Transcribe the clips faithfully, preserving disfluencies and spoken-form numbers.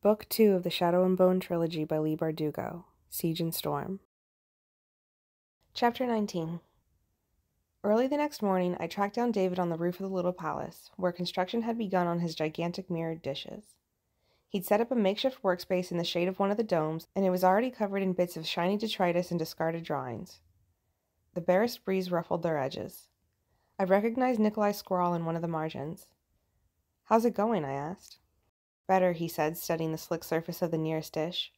Book two of the Shadow and Bone Trilogy by Leigh Bardugo, Siege and Storm. Chapter nineteen. Early the next morning, I tracked down David on the roof of the little palace, where construction had begun on his gigantic mirrored dishes. He'd set up a makeshift workspace in the shade of one of the domes, and it was already covered in bits of shiny detritus and discarded drawings. The barest breeze ruffled their edges. I recognized Nikolai's scrawl in one of the margins. "How's it going?" I asked. "Better," he said, studying the slick surface of the nearest dish.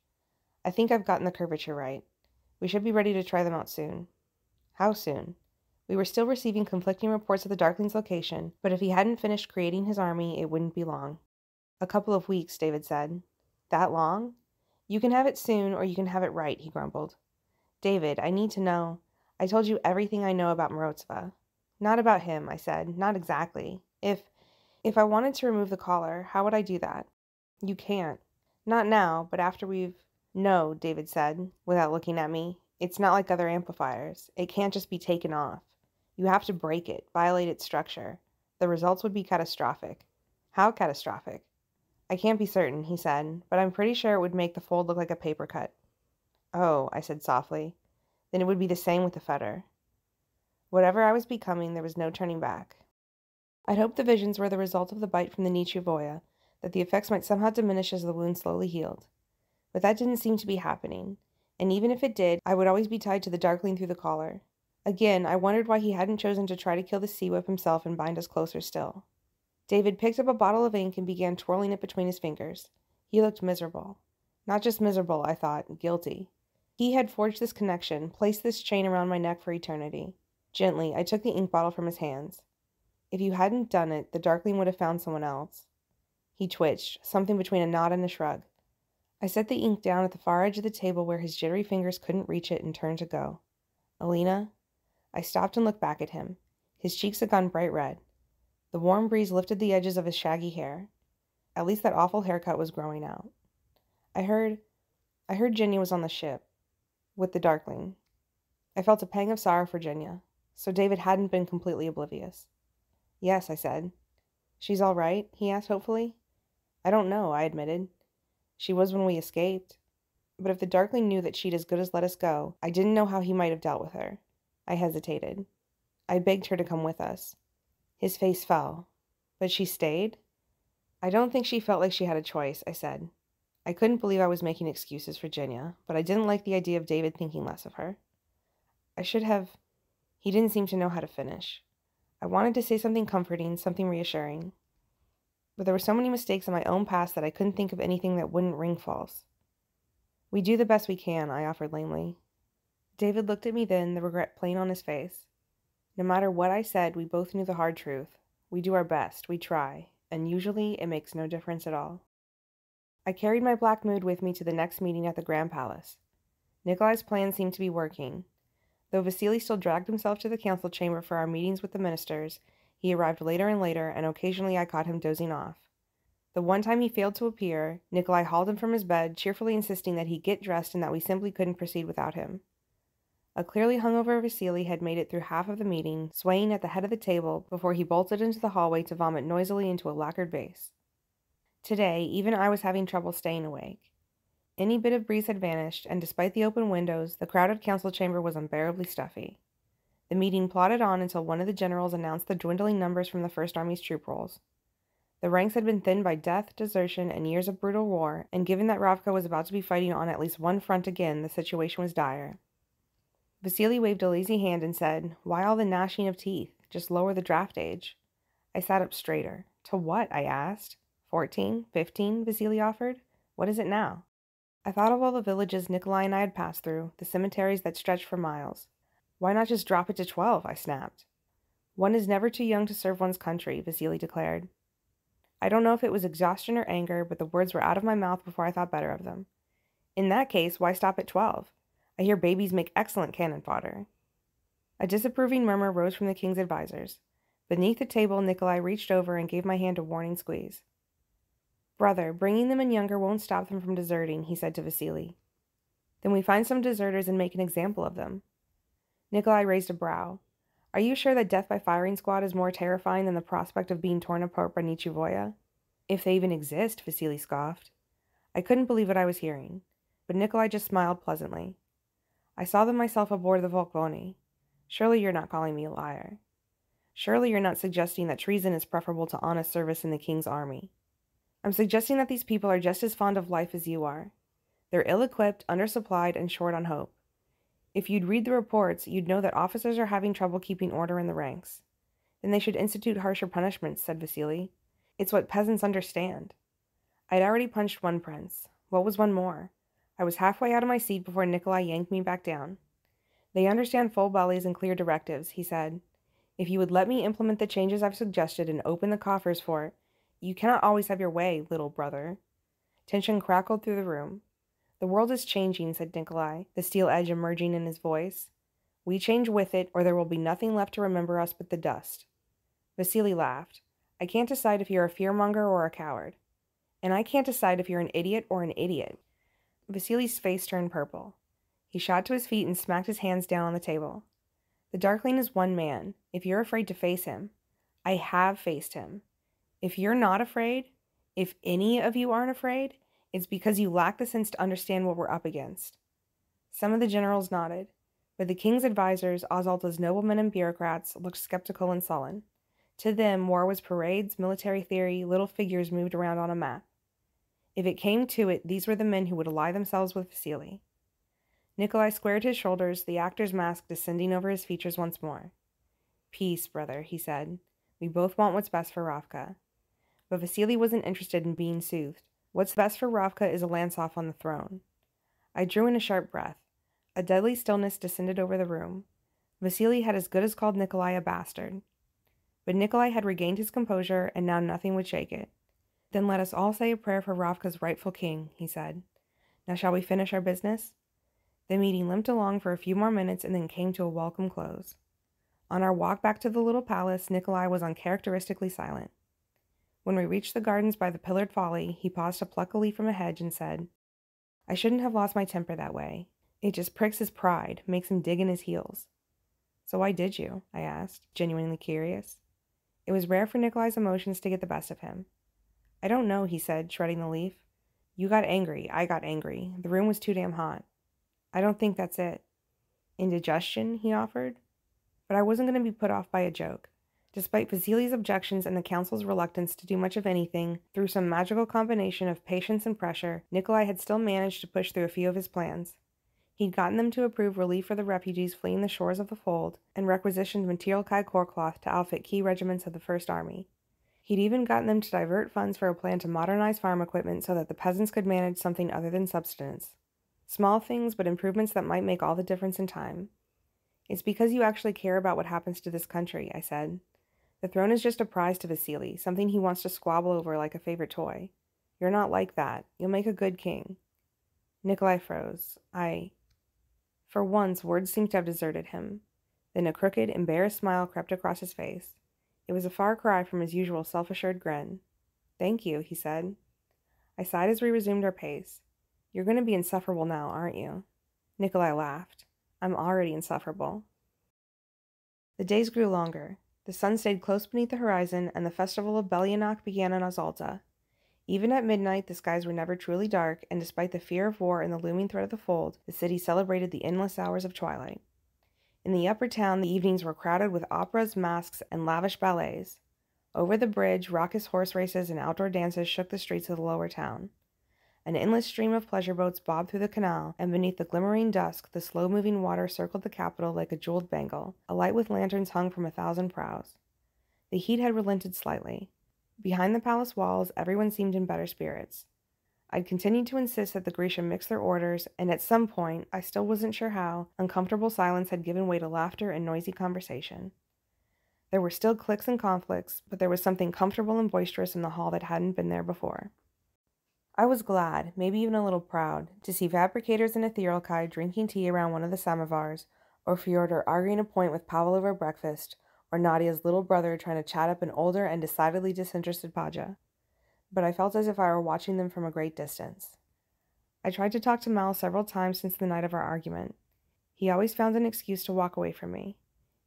"I think I've gotten the curvature right. We should be ready to try them out soon." How soon? We were still receiving conflicting reports of the Darkling's location, but if he hadn't finished creating his army, it wouldn't be long. "A couple of weeks," David said. "That long? You can have it soon, or you can have it right," he grumbled. "David, I need to know. I told you everything I know about Morozova." "Not about him," I said. "Not exactly. If, if I wanted to remove the collar, how would I do that?" "You can't. Not now, but after we've—" "No," David said, without looking at me. "It's not like other amplifiers. It can't just be taken off. You have to break it, violate its structure. The results would be catastrophic." "How catastrophic?" "I can't be certain," he said, "but I'm pretty sure it would make the fold look like a paper cut." "Oh," I said softly. "Then it would be the same with the fetter." Whatever I was becoming, there was no turning back. I'd hoped the visions were the result of the bite from the Nichevo'ya, that the effects might somehow diminish as the wound slowly healed. But that didn't seem to be happening, and even if it did, I would always be tied to the Darkling through the collar. Again, I wondered why he hadn't chosen to try to kill the Sea Whip himself and bind us closer still. David picked up a bottle of ink and began twirling it between his fingers. He looked miserable. Not just miserable, I thought, guilty. He had forged this connection, placed this chain around my neck for eternity. Gently, I took the ink bottle from his hands. If you hadn't done it, the Darkling would have found someone else. He twitched, something between a nod and a shrug. I set the ink down at the far edge of the table where his jittery fingers couldn't reach it and turned to go. "Alina?" I stopped and looked back at him. His cheeks had gone bright red. The warm breeze lifted the edges of his shaggy hair. At least that awful haircut was growing out. I heard... I heard Genya was on the ship. With the Darkling. I felt a pang of sorrow for Genya. So David hadn't been completely oblivious. "Yes," I said. "She's all right?" he asked hopefully. "I don't know," I admitted. "She was when we escaped. But if the Darkling knew that she'd as good as let us go, I didn't know how he might have dealt with her." I hesitated. I begged her to come with us. His face fell. "But she stayed?" "I don't think she felt like she had a choice," I said. I couldn't believe I was making excuses for Genya, but I didn't like the idea of David thinking less of her. "I should have—" He didn't seem to know how to finish. I wanted to say something comforting, something reassuring. But there were so many mistakes in my own past that I couldn't think of anything that wouldn't ring false. "We do the best we can," I offered lamely. David looked at me then, the regret plain on his face. No matter what I said, we both knew the hard truth. We do our best, we try, and usually it makes no difference at all. I carried my black mood with me to the next meeting at the Grand Palace. Nikolai's plan seemed to be working. Though Vasily still dragged himself to the council chamber for our meetings with the ministers, he arrived later and later, and occasionally I caught him dozing off. The one time he failed to appear, Nikolai hauled him from his bed, cheerfully insisting that he get dressed and that we simply couldn't proceed without him. A clearly hungover Vasily had made it through half of the meeting, swaying at the head of the table before he bolted into the hallway to vomit noisily into a lacquered vase. Today, even I was having trouble staying awake. Any bit of breeze had vanished, and despite the open windows, the crowded council chamber was unbearably stuffy. The meeting plodded on until one of the generals announced the dwindling numbers from the First Army's troop rolls. The ranks had been thinned by death, desertion, and years of brutal war, and given that Ravka was about to be fighting on at least one front again, the situation was dire. Vasily waved a lazy hand and said, "Why all the gnashing of teeth? Just lower the draft age." I sat up straighter. "To what?" I asked. Fourteen? Fifteen? Vasily offered. "What is it now?" I thought of all the villages Nikolai and I had passed through, the cemeteries that stretched for miles. "Why not just drop it to twelve?" I snapped. "One is never too young to serve one's country," Vasily declared. I don't know if it was exhaustion or anger, but the words were out of my mouth before I thought better of them. "In that case, why stop at twelve? I hear babies make excellent cannon fodder." A disapproving murmur rose from the king's advisors. Beneath the table, Nikolai reached over and gave my hand a warning squeeze. "Brother, bringing them in younger won't stop them from deserting," he said to Vasily. "Then we find some deserters and make an example of them." Nikolai raised a brow. "Are you sure that death by firing squad is more terrifying than the prospect of being torn apart by Nichevo'ya?" "If they even exist," Vasily scoffed. I couldn't believe what I was hearing, but Nikolai just smiled pleasantly. I saw them myself aboard the Volkoni. Surely you're not calling me a liar. Surely you're not suggesting that treason is preferable to honest service in the king's army. I'm suggesting that these people are just as fond of life as you are. They're ill-equipped, undersupplied, and short on hope. If you'd read the reports, you'd know that officers are having trouble keeping order in the ranks. Then they should institute harsher punishments, said Vasily. It's what peasants understand. I'd already punched one prince. What was one more? I was halfway out of my seat before Nikolai yanked me back down. They understand full bellies and clear directives, he said. If you would let me implement the changes I've suggested and open the coffers for it, you cannot always have your way, little brother. Tension crackled through the room. The world is changing, said Nikolai, the steel edge emerging in his voice. We change with it, or there will be nothing left to remember us but the dust. Vasily laughed. I can't decide if you're a fearmonger or a coward. And I can't decide if you're an idiot or an idiot. Vasily's face turned purple. He shot to his feet and smacked his hands down on the table. The Darkling is one man. If you're afraid to face him, I have faced him. If you're not afraid, if any of you aren't afraid, it's because you lack the sense to understand what we're up against. Some of the generals nodded, but the king's advisors, Os Alta's noblemen and bureaucrats, looked skeptical and sullen. To them, war was parades, military theory, little figures moved around on a map. If it came to it, these were the men who would ally themselves with Vasily. Nikolai squared his shoulders, the actor's mask descending over his features once more. Peace, brother, he said. We both want what's best for Ravka. But Vasily wasn't interested in being soothed. What's best for Ravka is a lance off on the throne. I drew in a sharp breath. A deadly stillness descended over the room. Vasily had as good as called Nikolai a bastard. But Nikolai had regained his composure, and now nothing would shake it. Then let us all say a prayer for Ravka's rightful king, he said. Now shall we finish our business? The meeting limped along for a few more minutes and then came to a welcome close. On our walk back to the little palace, Nikolai was uncharacteristically silent. When we reached the gardens by the pillared folly, he paused to pluck a leaf from a hedge and said, I shouldn't have lost my temper that way. It just pricks his pride, makes him dig in his heels. So why did you? I asked, genuinely curious. It was rare for Nikolai's emotions to get the best of him. I don't know, he said, shredding the leaf. You got angry. I got angry. The room was too damn hot. I don't think that's it. Indigestion, he offered. But I wasn't going to be put off by a joke. Despite Vasily's objections and the council's reluctance to do much of anything, through some magical combination of patience and pressure, Nikolai had still managed to push through a few of his plans. He'd gotten them to approve relief for the refugees fleeing the shores of the fold, and requisitioned material Kaikor cloth to outfit key regiments of the First Army. He'd even gotten them to divert funds for a plan to modernize farm equipment so that the peasants could manage something other than subsistence. Small things, but improvements that might make all the difference in time. It's because you actually care about what happens to this country, I said. The throne is just a prize to Vasily, something he wants to squabble over like a favorite toy. You're not like that. You'll make a good king. Nikolai froze. I... For once, words seemed to have deserted him. Then a crooked, embarrassed smile crept across his face. It was a far cry from his usual self-assured grin. Thank you, he said. I sighed as we resumed our pace. You're going to be insufferable now, aren't you? Nikolai laughed. I'm already insufferable. The days grew longer. The sun stayed close beneath the horizon, and the festival of Belyanoch began in Os Alta. Even at midnight, the skies were never truly dark, and despite the fear of war and the looming threat of the fold, the city celebrated the endless hours of twilight. In the upper town, the evenings were crowded with operas, masques, and lavish ballets. Over the bridge, raucous horse races and outdoor dances shook the streets of the lower town. An endless stream of pleasure boats bobbed through the canal, and beneath the glimmering dusk, the slow-moving water circled the capital like a jeweled bangle, alight with lanterns hung from a thousand prows. The heat had relented slightly. Behind the palace walls, everyone seemed in better spirits. I'd continued to insist that the Grisha mix their orders, and at some point, I still wasn't sure how, uncomfortable silence had given way to laughter and noisy conversation. There were still cliques and conflicts, but there was something comfortable and boisterous in the hall that hadn't been there before. I was glad, maybe even a little proud, to see fabricators and Etherialkai drinking tea around one of the samovars, or Fyodor arguing a point with Pavel over breakfast, or Nadia's little brother trying to chat up an older and decidedly disinterested Paja. But I felt as if I were watching them from a great distance. I tried to talk to Mal several times since the night of our argument. He always found an excuse to walk away from me.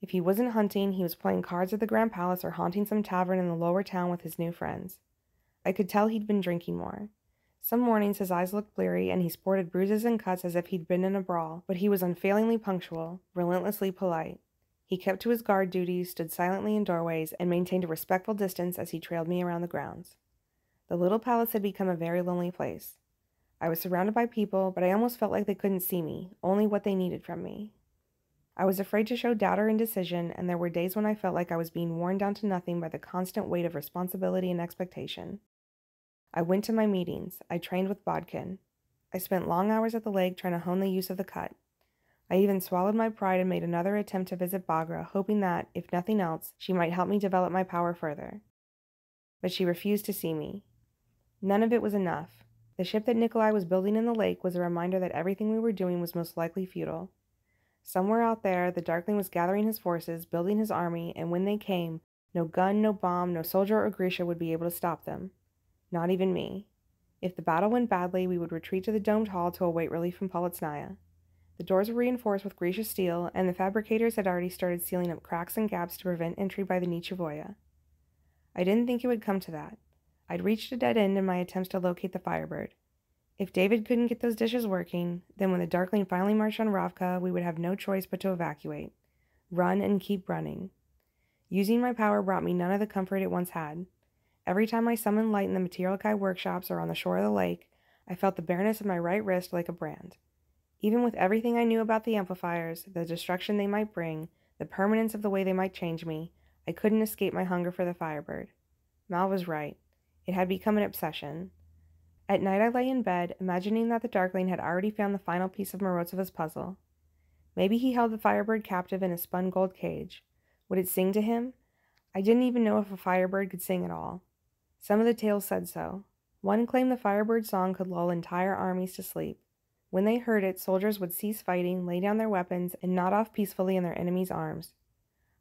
If he wasn't hunting, he was playing cards at the Grand Palace or haunting some tavern in the lower town with his new friends. I could tell he'd been drinking more. Some mornings his eyes looked bleary and he sported bruises and cuts as if he'd been in a brawl, but he was unfailingly punctual, relentlessly polite. He kept to his guard duties, stood silently in doorways, and maintained a respectful distance as he trailed me around the grounds. The little palace had become a very lonely place. I was surrounded by people, but I almost felt like they couldn't see me, only what they needed from me. I was afraid to show doubt or indecision, and there were days when I felt like I was being worn down to nothing by the constant weight of responsibility and expectation. I went to my meetings. I trained with Bodkin. I spent long hours at the lake trying to hone the use of the cut. I even swallowed my pride and made another attempt to visit Bagra, hoping that, if nothing else, she might help me develop my power further. But she refused to see me. None of it was enough. The ship that Nikolai was building in the lake was a reminder that everything we were doing was most likely futile. Somewhere out there, the Darkling was gathering his forces, building his army, and when they came, no gun, no bomb, no soldier or Grisha would be able to stop them. Not even me. If the battle went badly, we would retreat to the domed hall to await relief from Poltznaya. The doors were reinforced with Grisha steel, and the fabricators had already started sealing up cracks and gaps to prevent entry by the Nichevo'ya. I didn't think it would come to that. I'd reached a dead end in my attempts to locate the Firebird. If David couldn't get those dishes working, then when the Darkling finally marched on Ravka, we would have no choice but to evacuate. Run and keep running. Using my power brought me none of the comfort it once had. Every time I summoned light in the Material Kai workshops or on the shore of the lake, I felt the bareness of my right wrist like a brand. Even with everything I knew about the amplifiers, the destruction they might bring, the permanence of the way they might change me, I couldn't escape my hunger for the Firebird. Mal was right. It had become an obsession. At night I lay in bed, imagining that the Darkling had already found the final piece of Morozova's puzzle. Maybe he held the Firebird captive in a spun gold cage. Would it sing to him? I didn't even know if a Firebird could sing at all. Some of the tales said so. One claimed the Firebird song could lull entire armies to sleep. When they heard it, soldiers would cease fighting, lay down their weapons, and nod off peacefully in their enemies' arms.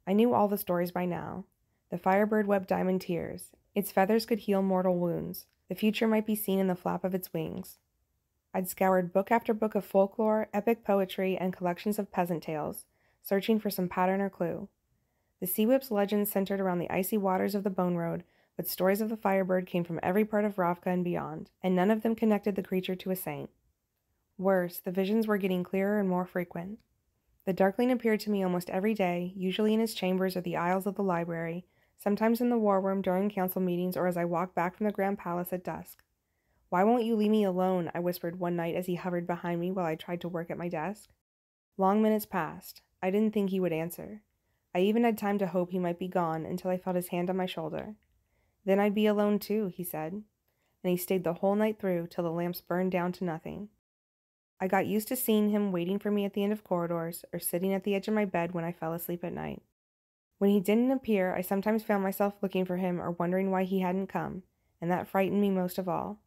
I knew all the stories by now. The Firebird wept diamond tears. Its feathers could heal mortal wounds. The future might be seen in the flap of its wings. I'd scoured book after book of folklore, epic poetry, and collections of peasant tales, searching for some pattern or clue. The Sea Whip's legends centered around the icy waters of the Bone Road, but stories of the Firebird came from every part of Ravka and beyond, and none of them connected the creature to a saint. Worse, the visions were getting clearer and more frequent. The Darkling appeared to me almost every day, usually in his chambers or the aisles of the library, sometimes in the war room during council meetings or as I walked back from the Grand Palace at dusk. "Why won't you leave me alone?" I whispered one night as he hovered behind me while I tried to work at my desk. Long minutes passed. I didn't think he would answer. I even had time to hope he might be gone until I felt his hand on my shoulder. "Then I'd be alone too," he said, and he stayed the whole night through till the lamps burned down to nothing. I got used to seeing him waiting for me at the end of corridors or sitting at the edge of my bed when I fell asleep at night. When he didn't appear, I sometimes found myself looking for him or wondering why he hadn't come, and that frightened me most of all.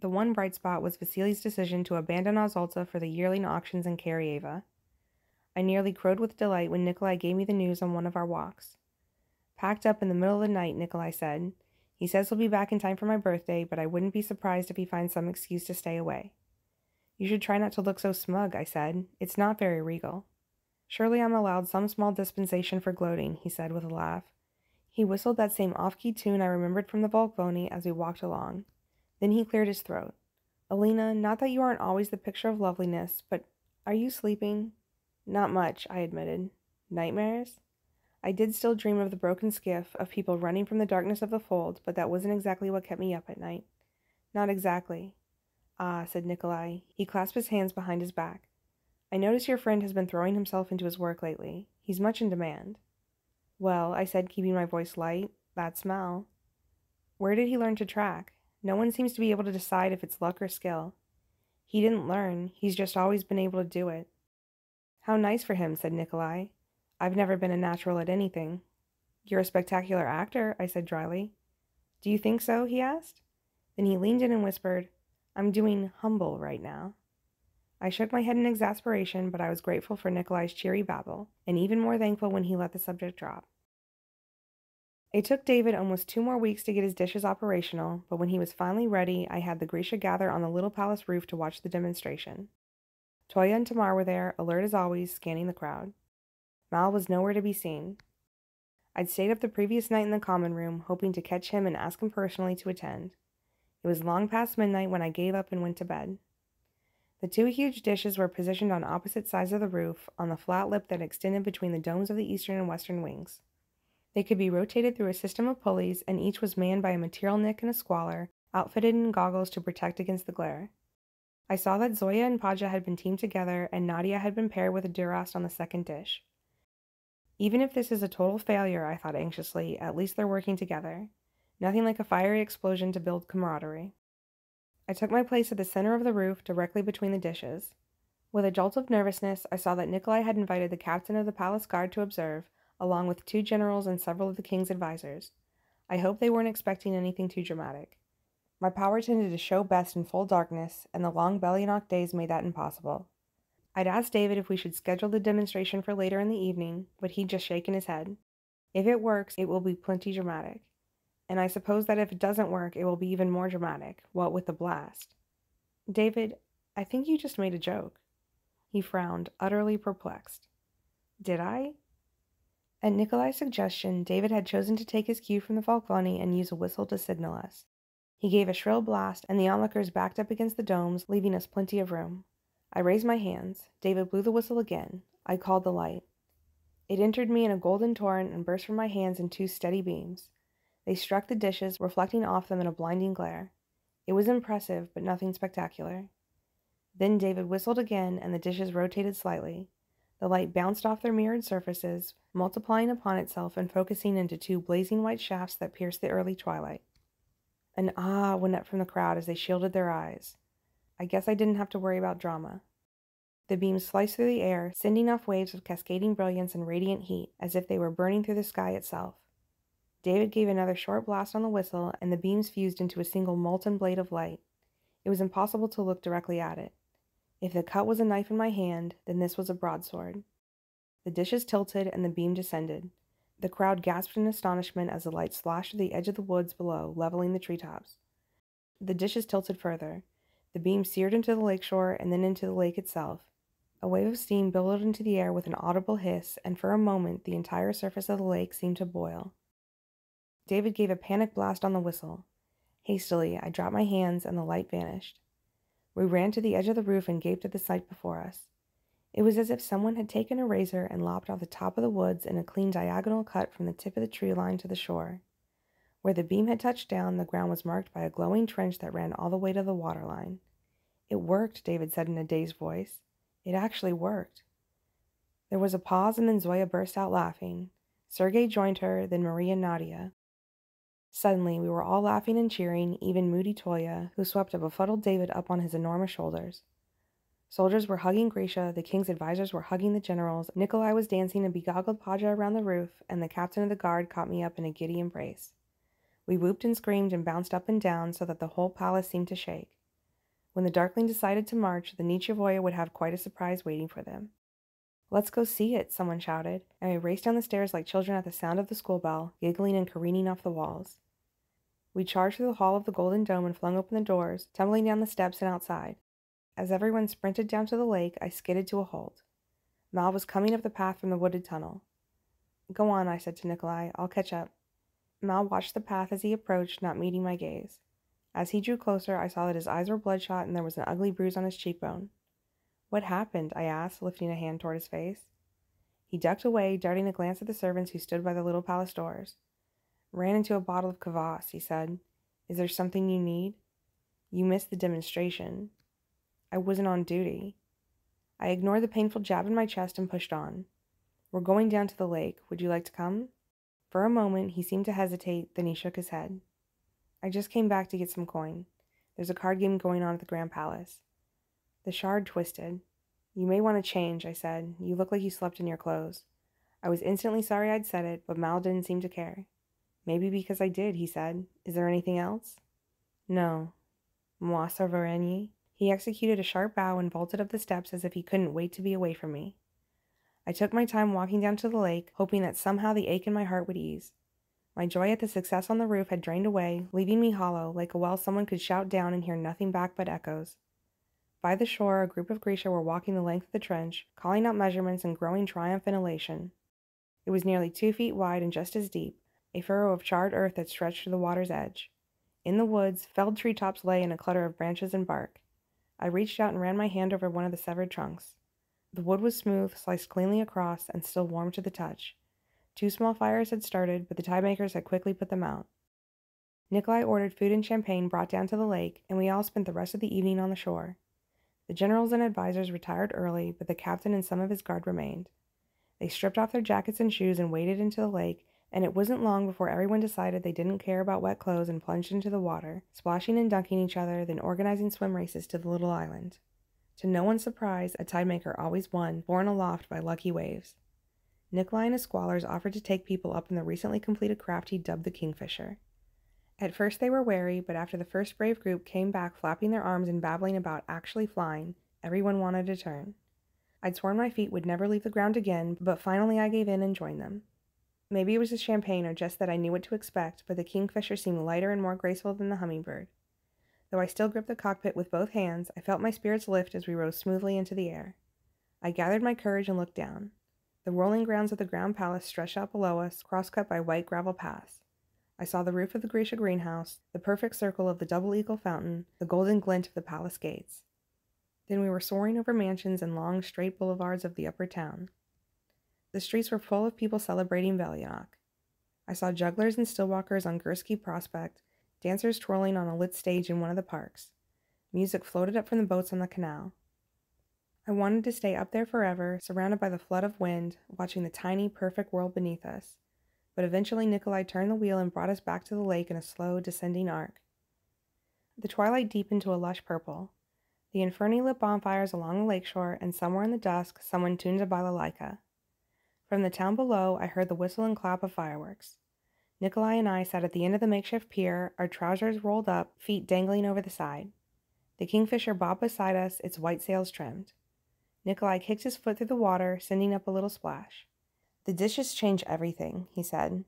The one bright spot was Vasily's decision to abandon Os Alta for the yearling auctions in Caryeva. I nearly crowed with delight when Nikolai gave me the news on one of our walks. "Packed up in the middle of the night," Nikolai said. "He says he'll be back in time for my birthday, but I wouldn't be surprised if he finds some excuse to stay away." "You should try not to look so smug," I said. "It's not very regal." "Surely I'm allowed some small dispensation for gloating," he said with a laugh. He whistled that same off-key tune I remembered from the Volkoni as we walked along. Then he cleared his throat. "Alina, not that you aren't always the picture of loveliness, but are you sleeping?" "Not much," I admitted. "Nightmares?" I did still dream of the broken skiff, of people running from the darkness of the fold, but that wasn't exactly what kept me up at night. "Not exactly." "Ah," said Nikolai. He clasped his hands behind his back. "I notice your friend has been throwing himself into his work lately. He's much in demand." "Well," I said, keeping my voice light, "that's Mal." "Where did he learn to track? No one seems to be able to decide if it's luck or skill." "He didn't learn. He's just always been able to do it." "How nice for him," said Nikolai. "I've never been a natural at anything." "You're a spectacular actor," I said dryly. "Do you think so?" he asked. Then he leaned in and whispered, "I'm doing humble right now." I shook my head in exasperation, but I was grateful for Nikolai's cheery babble, and even more thankful when he let the subject drop. It took David almost two more weeks to get his dishes operational, but when he was finally ready, I had the Grisha gather on the little palace roof to watch the demonstration. Toya and Tamar were there, alert as always, scanning the crowd. Mal was nowhere to be seen. I'd stayed up the previous night in the common room, hoping to catch him and ask him personally to attend. It was long past midnight when I gave up and went to bed. The two huge dishes were positioned on opposite sides of the roof, on the flat lip that extended between the domes of the eastern and western wings. They could be rotated through a system of pulleys, and each was manned by a materialnik and a squaller, outfitted in goggles to protect against the glare. I saw that Zoya and Paja had been teamed together, and Nadia had been paired with a durast on the second dish. Even if this is a total failure, I thought anxiously, at least they're working together. Nothing like a fiery explosion to build camaraderie. I took my place at the center of the roof, directly between the dishes. With a jolt of nervousness, I saw that Nikolai had invited the captain of the palace guard to observe, along with two generals and several of the king's advisors. I hoped they weren't expecting anything too dramatic. My power tended to show best in full darkness, and the long Belyanoch days made that impossible. I'd asked David if we should schedule the demonstration for later in the evening, but he'd just shaken his head. If it works, it will be plenty dramatic. And I suppose that if it doesn't work, it will be even more dramatic, what with the blast. David, I think you just made a joke. He frowned, utterly perplexed. Did I? At Nikolai's suggestion, David had chosen to take his cue from the Volkoni and use a whistle to signal us. He gave a shrill blast, and the onlookers backed up against the domes, leaving us plenty of room. I raised my hands. David blew the whistle again. I called the light. It entered me in a golden torrent and burst from my hands in two steady beams. They struck the dishes, reflecting off them in a blinding glare. It was impressive, but nothing spectacular. Then David whistled again, and the dishes rotated slightly. The light bounced off their mirrored surfaces, multiplying upon itself and focusing into two blazing white shafts that pierced the early twilight. An ah went up from the crowd as they shielded their eyes. I guess I didn't have to worry about drama. The beams sliced through the air, sending off waves of cascading brilliance and radiant heat, as if they were burning through the sky itself. David gave another short blast on the whistle, and the beams fused into a single molten blade of light. It was impossible to look directly at it. If the cut was a knife in my hand, then this was a broadsword. The dishes tilted, and the beam descended. The crowd gasped in astonishment as the light slashed to the edge of the woods below, leveling the treetops. The dishes tilted further. The beam seared into the lakeshore, and then into the lake itself. A wave of steam billowed into the air with an audible hiss, and for a moment the entire surface of the lake seemed to boil. David gave a panic blast on the whistle. Hastily, I dropped my hands, and the light vanished. We ran to the edge of the roof and gaped at the sight before us. It was as if someone had taken a razor and lopped off the top of the woods in a clean diagonal cut from the tip of the tree line to the shore. Where the beam had touched down, the ground was marked by a glowing trench that ran all the way to the waterline. It worked, David said in a dazed voice. It actually worked. There was a pause, and then Zoya burst out laughing. Sergei joined her, then Maria and Nadia. Suddenly, we were all laughing and cheering, even moody Toya, who swept a befuddled David up on his enormous shoulders. Soldiers were hugging Grisha, the king's advisors were hugging the generals, Nikolai was dancing a begoggled Paja around the roof, and the captain of the guard caught me up in a giddy embrace. We whooped and screamed and bounced up and down so that the whole palace seemed to shake. When the Darkling decided to march, the Nichevo'ya would have quite a surprise waiting for them. "Let's go see it," someone shouted, and we raced down the stairs like children at the sound of the school bell, giggling and careening off the walls. We charged through the hall of the Golden Dome and flung open the doors, tumbling down the steps and outside. As everyone sprinted down to the lake, I skidded to a halt. Mal was coming up the path from the wooded tunnel. "Go on," I said to Nikolai. "I'll catch up." Mal watched the path as he approached, not meeting my gaze. As he drew closer, I saw that his eyes were bloodshot and there was an ugly bruise on his cheekbone. "What happened?" I asked, lifting a hand toward his face. He ducked away, darting a glance at the servants who stood by the little palace doors. "Ran into a bottle of kvass," he said. "Is there something you need?" "You missed the demonstration." "I wasn't on duty." I ignored the painful jab in my chest and pushed on. "We're going down to the lake. Would you like to come?" For a moment, he seemed to hesitate, then he shook his head. "I just came back to get some coin. There's a card game going on at the Grand Palace." The shard twisted. "You may want to change," I said. "You look like you slept in your clothes." I was instantly sorry I'd said it, but Mal didn't seem to care. "Maybe because I did," he said. "Is there anything else?" "No." "Moi, Servarenyi." He executed a sharp bow and vaulted up the steps as if he couldn't wait to be away from me. I took my time walking down to the lake, hoping that somehow the ache in my heart would ease. My joy at the success on the roof had drained away, leaving me hollow, like a well someone could shout down and hear nothing back but echoes. By the shore, a group of Grisha were walking the length of the trench, calling out measurements and growing triumph and elation. It was nearly two feet wide and just as deep, a furrow of charred earth that stretched to the water's edge. In the woods, felled treetops lay in a clutter of branches and bark. I reached out and ran my hand over one of the severed trunks. The wood was smooth, sliced cleanly across, and still warm to the touch. Two small fires had started, but the tie-makers had quickly put them out. Nikolai ordered food and champagne brought down to the lake, and we all spent the rest of the evening on the shore. The generals and advisors retired early, but the captain and some of his guard remained. They stripped off their jackets and shoes and waded into the lake, and it wasn't long before everyone decided they didn't care about wet clothes and plunged into the water, splashing and dunking each other, then organizing swim races to the little island. To no one's surprise, a tidemaker always won, borne aloft by lucky waves. Nikolai and his squalors offered to take people up in the recently completed craft he dubbed the Kingfisher. At first they were wary, but after the first brave group came back flapping their arms and babbling about actually flying, everyone wanted a turn. I'd sworn my feet would never leave the ground again, but finally I gave in and joined them. Maybe it was the champagne or just that I knew what to expect, but the Kingfisher seemed lighter and more graceful than the Hummingbird. Though I still gripped the cockpit with both hands, I felt my spirits lift as we rose smoothly into the air. I gathered my courage and looked down. The rolling grounds of the Ground Palace stretched out below us, cross-cut by white gravel paths. I saw the roof of the Grisha greenhouse, the perfect circle of the double eagle fountain, the golden glint of the palace gates. Then we were soaring over mansions and long, straight boulevards of the upper town. The streets were full of people celebrating Belyanoch. I saw jugglers and stillwalkers on Gursky Prospect, dancers twirling on a lit stage in one of the parks. Music floated up from the boats on the canal. I wanted to stay up there forever, surrounded by the flood of wind, watching the tiny, perfect world beneath us. But eventually Nikolai turned the wheel and brought us back to the lake in a slow, descending arc. The twilight deepened to a lush purple. The inferno lit bonfires along the lakeshore, and somewhere in the dusk, someone tuned a balalaika. From the town below, I heard the whistle and clap of fireworks. Nikolai and I sat at the end of the makeshift pier, our trousers rolled up, feet dangling over the side. The Kingfisher bobbed beside us, its white sails trimmed. Nikolai kicked his foot through the water, sending up a little splash. "The dishes change everything," he said.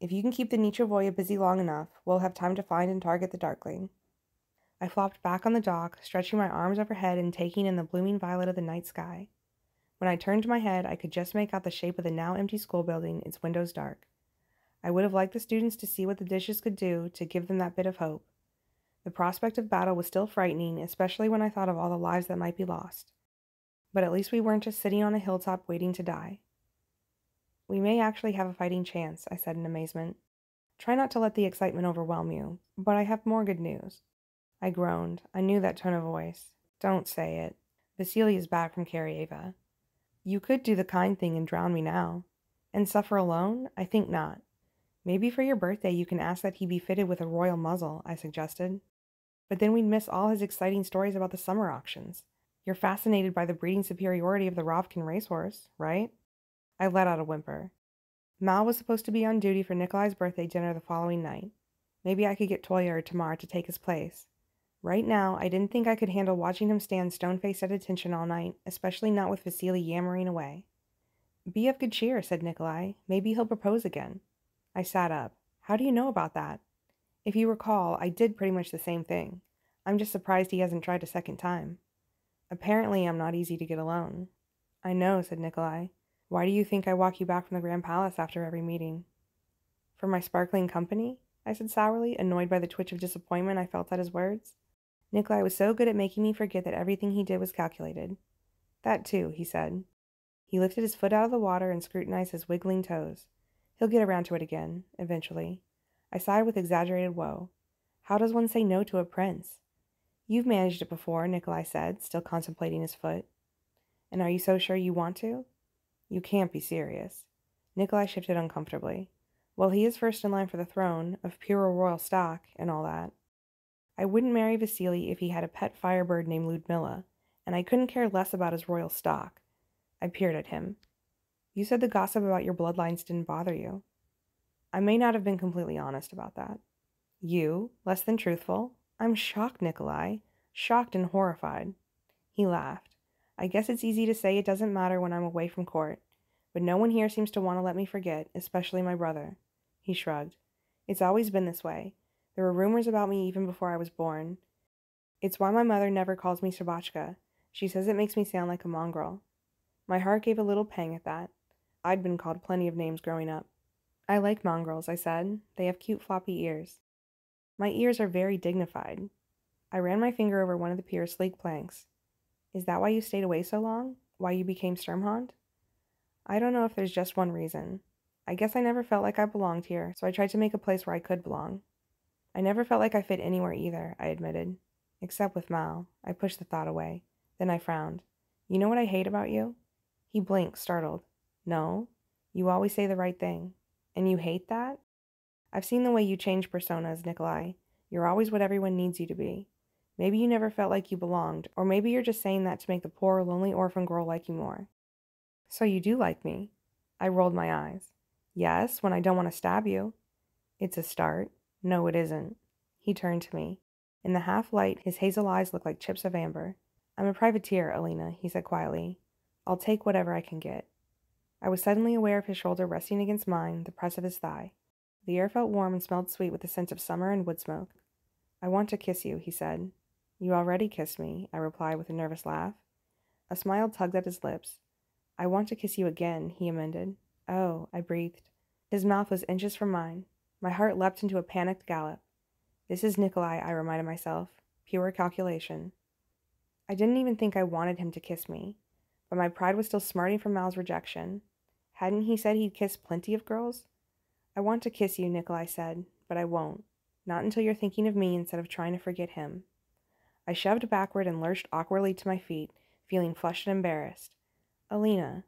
"If you can keep the Nichevo'ya busy long enough, we'll have time to find and target the Darkling." I flopped back on the dock, stretching my arms overhead and taking in the blooming violet of the night sky. When I turned my head, I could just make out the shape of the now-empty school building, its windows dark. I would have liked the students to see what the dishes could do to give them that bit of hope. The prospect of battle was still frightening, especially when I thought of all the lives that might be lost. But at least we weren't just sitting on a hilltop waiting to die. "We may actually have a fighting chance," I said in amazement. "Try not to let the excitement overwhelm you, but I have more good news." I groaned. I knew that tone of voice. "Don't say it. Vasily is back from Caryeva." "You could do the kind thing and drown me now." "And suffer alone? I think not." "Maybe for your birthday you can ask that he be fitted with a royal muzzle," I suggested. "But then we'd miss all his exciting stories about the summer auctions. You're fascinated by the breeding superiority of the Ravkin racehorse, right?" I let out a whimper. Mal was supposed to be on duty for Nikolai's birthday dinner the following night. Maybe I could get Toya or Tamar to take his place. Right now, I didn't think I could handle watching him stand stone-faced at attention all night, especially not with Vasily yammering away. "Be of good cheer," said Nikolai. "Maybe he'll propose again." I sat up. "How do you know about that?" "If you recall, I did pretty much the same thing. I'm just surprised he hasn't tried a second time." "Apparently I'm not easy to get alone." "I know," said Nikolai. "Why do you think I walk you back from the Grand Palace after every meeting?" "For my sparkling company?" I said sourly, annoyed by the twitch of disappointment I felt at his words. Nikolai was so good at making me forget that everything he did was calculated. "That too," he said. He lifted his foot out of the water and scrutinized his wiggling toes. "He'll get around to it again, eventually." I sighed with exaggerated woe. "How does one say no to a prince?" "You've managed it before," Nikolai said, still contemplating his foot. "And are you so sure you want to?" "You can't be serious." Nikolai shifted uncomfortably. "Well, he is first in line for the throne, of pure royal stock, and all that. I wouldn't marry Vasily if he had a pet Firebird named Ludmilla, and I couldn't care less about his royal stock." I peered at him. "You said the gossip about your bloodlines didn't bother you." "I may not have been completely honest about that." "You? Less than truthful? I'm shocked, Nikolai. Shocked and horrified." He laughed. "I guess it's easy to say it doesn't matter when I'm away from court, but no one here seems to want to let me forget, especially my brother." He shrugged. "It's always been this way. There were rumors about me even before I was born. It's why my mother never calls me Shabachka. She says it makes me sound like a mongrel." My heart gave a little pang at that. I'd been called plenty of names growing up. "I like mongrels," I said. "They have cute floppy ears." My ears are very dignified. I ran my finger over one of the pier's sleek planks. Is that why you stayed away so long? Why you became Sturmhound? I don't know if there's just one reason. I guess I never felt like I belonged here, so I tried to make a place where I could belong. I never felt like I fit anywhere either, I admitted. Except with Mal. I pushed the thought away. Then I frowned. You know what I hate about you? He blinked, startled. No. You always say the right thing. And you hate that? I've seen the way you change personas, Nikolai. You're always what everyone needs you to be. Maybe you never felt like you belonged, or maybe you're just saying that to make the poor, lonely orphan girl like you more. So you do like me? I rolled my eyes. Yes, when I don't want to stab you. It's a start. No, it isn't. He turned to me. In the half-light, his hazel eyes looked like chips of amber. I'm a privateer, Alina, he said quietly. I'll take whatever I can get. I was suddenly aware of his shoulder resting against mine, the press of his thigh. The air felt warm and smelled sweet with a sense of summer and wood smoke. I want to kiss you, he said. You already kissed me, I replied with a nervous laugh. A smile tugged at his lips. I want to kiss you again, he amended. Oh, I breathed. His mouth was inches from mine. My heart leapt into a panicked gallop. This is Nikolai, I reminded myself. Pure calculation. I didn't even think I wanted him to kiss me, but my pride was still smarting from Mal's rejection. Hadn't he said he'd kissed plenty of girls? I want to kiss you, Nikolai said, but I won't. Not until you're thinking of me instead of trying to forget him. I shoved backward and lurched awkwardly to my feet, feeling flushed and embarrassed. Alina,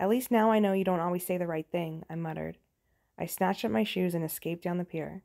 at least now I know you don't always say the right thing, I muttered. I snatched up my shoes and escaped down the pier.